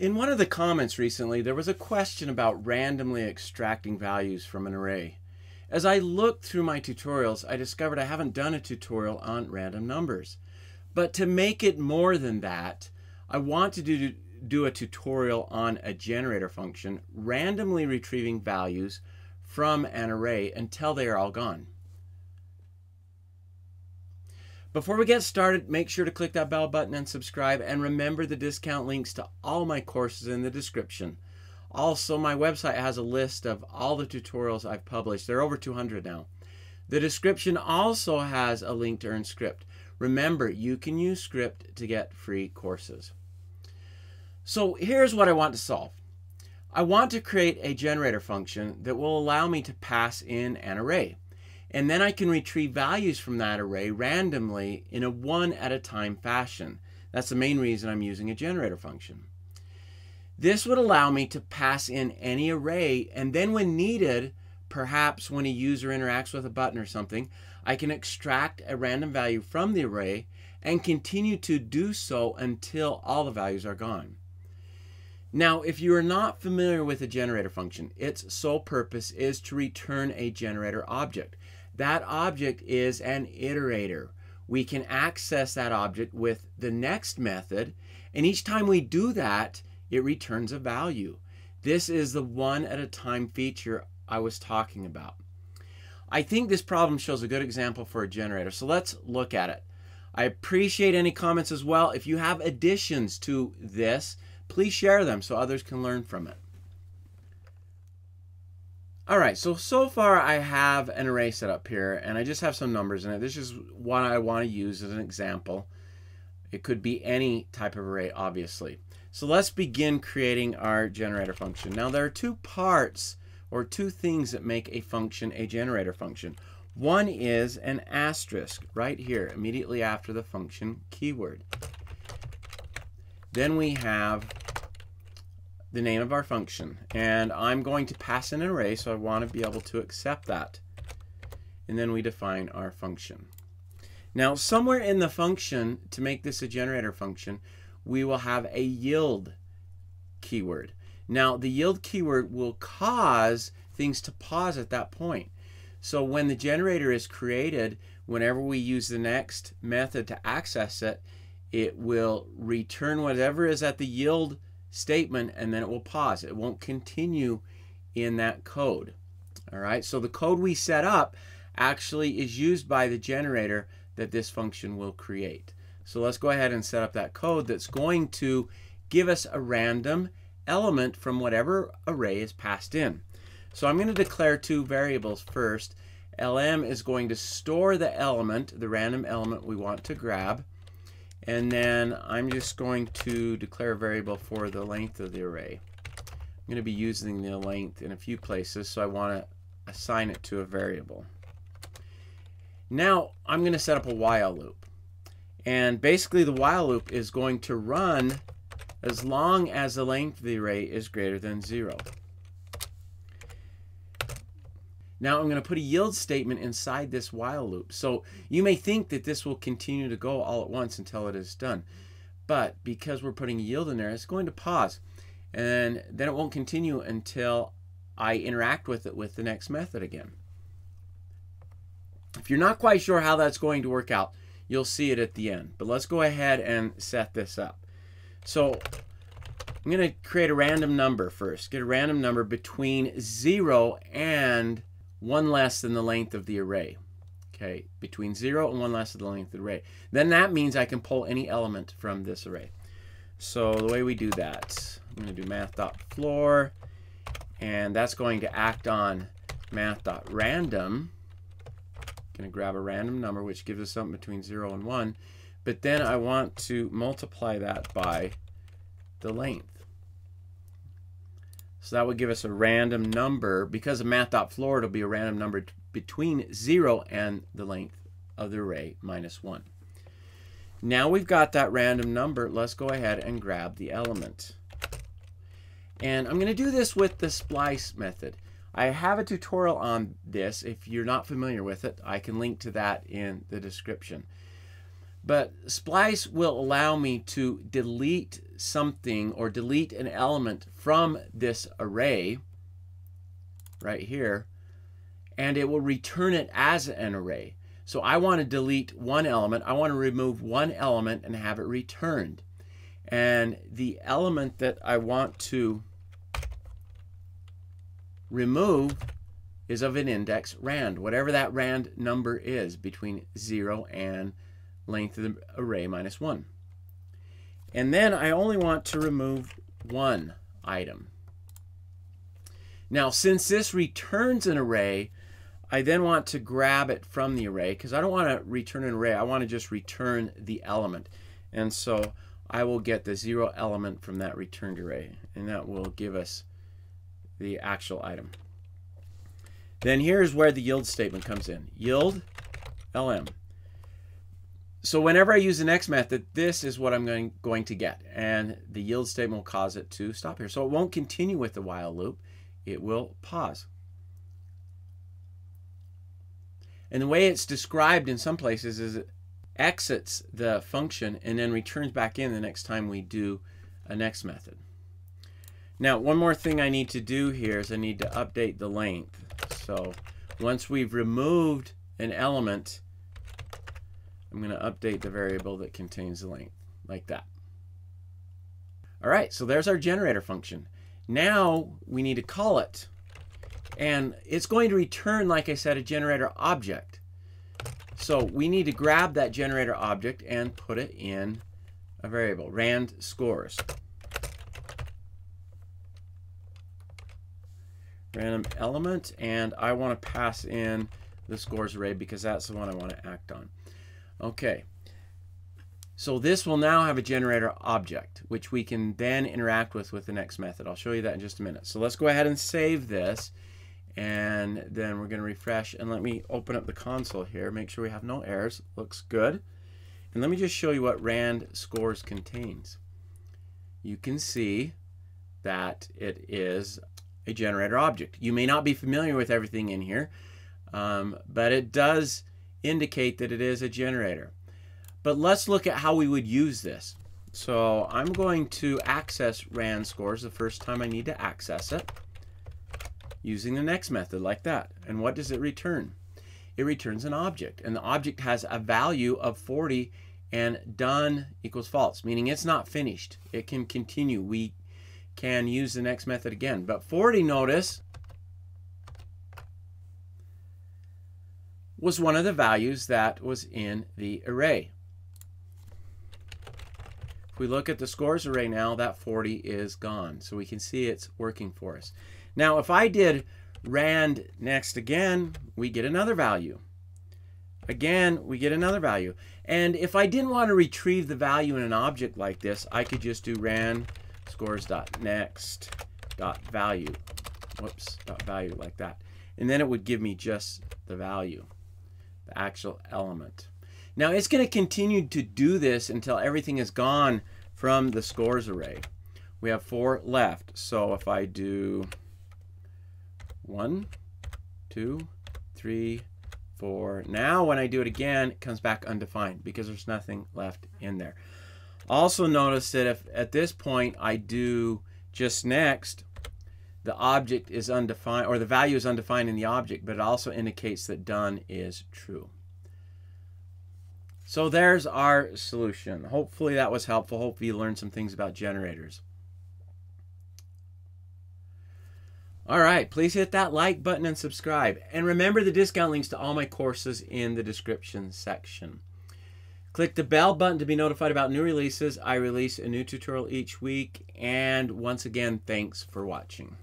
In one of the comments recently, there was a question about randomly extracting values from an array. As I looked through my tutorials, I discovered I haven't done a tutorial on random numbers. But to make it more than that, I want to do a tutorial on a generator function randomly retrieving values from an array until they are all gone. Before we get started, make sure to click that bell button and subscribe, and remember the discount links to all my courses in the description. Also, my website has a list of all the tutorials I've published. There are over 200 now. The description also has a link to EarnScript. Remember, you can use Script to get free courses. So here's what I want to solve. I want to create a generator function that will allow me to pass in an array. And then I can retrieve values from that array randomly in a one at a time fashion. That's the main reason I'm using a generator function. This would allow me to pass in any array, and then when needed, perhaps when a user interacts with a button or something, I can extract a random value from the array and continue to do so until all the values are gone. Now, if you are not familiar with a generator function, its sole purpose is to return a generator object. That object is an iterator. We can access that object with the next method, and each time we do that, it returns a value. This is the one at a time feature I was talking about. I think this problem shows a good example for a generator, so let's look at it. I appreciate any comments as well. If you have additions to this, please share them so others can learn from it. Alright, so far I have an array set up here, and I just have some numbers in it. This is what I want to use as an example. It could be any type of array, obviously. So let's begin creating our generator function. Now there are two parts, or two things that make a function a generator function. One is an asterisk right here, immediately after the function keyword. Then we have the name of our function, and I'm going to pass in an array, so I want to be able to accept that. And then we define our function. Now somewhere in the function, to make this a generator function, we will have a yield keyword. Now the yield keyword will cause things to pause at that point. So when the generator is created, whenever we use the next method to access it, it will return whatever is at the yield statement, and then it will pause. It won't continue in that code. All right, so the code we set up actually is used by the generator that this function will create. So let's go ahead and set up that code that's going to give us a random element from whatever array is passed in. So I'm going to declare two variables first. LM is going to store the element, the random element we want to grab. And then I'm just going to declare a variable for the length of the array. I'm going to be using the length in a few places, so I want to assign it to a variable. Now I'm going to set up a while loop. And basically the while loop is going to run as long as the length of the array is greater than 0. Now I'm going to put a yield statement inside this while loop. So you may think that this will continue to go all at once until it is done. But because we're putting yield in there, it's going to pause. And then it won't continue until I interact with it with the next method again. If you're not quite sure how that's going to work out, you'll see it at the end. But let's go ahead and set this up. So I'm going to create a random number first. Get a random number between 0 and one less than the length of the array. Okay, between 0 and one less than the length of the array. Then that means I can pull any element from this array. So the way we do that, I'm going to do math.floor, and that's going to act on math.random. I'm going to grab a random number, which gives us something between 0 and 1, but then I want to multiply that by the length. So that would give us a random number. Because of math.floor, it'll be a random number between 0 and the length of the array minus 1. Now we've got that random number, let's go ahead and grab the element. And I'm going to do this with the splice method. I have a tutorial on this. If you're not familiar with it, I can link to that in the description. But Splice will allow me to delete something or delete an element from this array right here, and it will return it as an array. So I want to delete one element. I want to remove one element and have it returned. And the element that I want to remove is of an index rand, whatever that rand number is between 0 and length of the array minus 1. And then I only want to remove one item. Now, since this returns an array, I then want to grab it from the array, because I don't want to return an array. I want to just return the element. And so I will get the 0 element from that returned array, and that will give us the actual item. Then here's where the yield statement comes in. Yield LM. So whenever I use an X method, this is what I'm going to get, and the yield statement will cause it to stop here. So it won't continue with the while loop. It will pause. And the way it's described in some places is it exits the function and then returns back in the next time we do a next method. Now, one more thing I need to do here is I need to update the length. So once we've removed an element, I'm going to update the variable that contains the length, like that. All right, so there's our generator function. Now we need to call it. And it's going to return, like I said, a generator object. So we need to grab that generator object and put it in a variable, rand scores. Random element, and I want to pass in the scores array because that's the one I want to act on. Okay, so this will now have a generator object, which we can then interact with the next method. I'll show you that in just a minute. So let's go ahead and save this, and then we're going to refresh, and let me open up the console here, make sure we have no errors. Looks good. And let me just show you what rand scores contains. You can see that it is a generator object. You may not be familiar with everything in here, but it does indicate that it is a generator. But let's look at how we would use this. So I'm going to access rand scores the first time I need to access it using the next method like that. And what does it return? It returns an object, and the object has a value of 40 and done equals false, meaning it's not finished. It can continue. We can use the next method again. But 40, notice, was one of the values that was in the array. If we look at the scores array now, that 40 is gone. So we can see it's working for us. Now, if I did rand next again, we get another value. Again, we get another value. And if I didn't want to retrieve the value in an object like this, I could just do rand scores.next.value. Whoops, dot value like that. And then it would give me just the value, the actual element. Now it's going to continue to do this until everything is gone from the scores array. We have 4 left. So if I do 1, 2, 3, 4, now when I do it again, it comes back undefined because there's nothing left in there. Also notice that if at this point I do just next, the object is undefined, or the value is undefined in the object, but it also indicates that done is true. So there's our solution. Hopefully that was helpful. Hopefully you learned some things about generators. All right, please hit that like button and subscribe. And remember the discount links to all my courses in the description section. Click the bell button to be notified about new releases. I release a new tutorial each week. And once again, thanks for watching.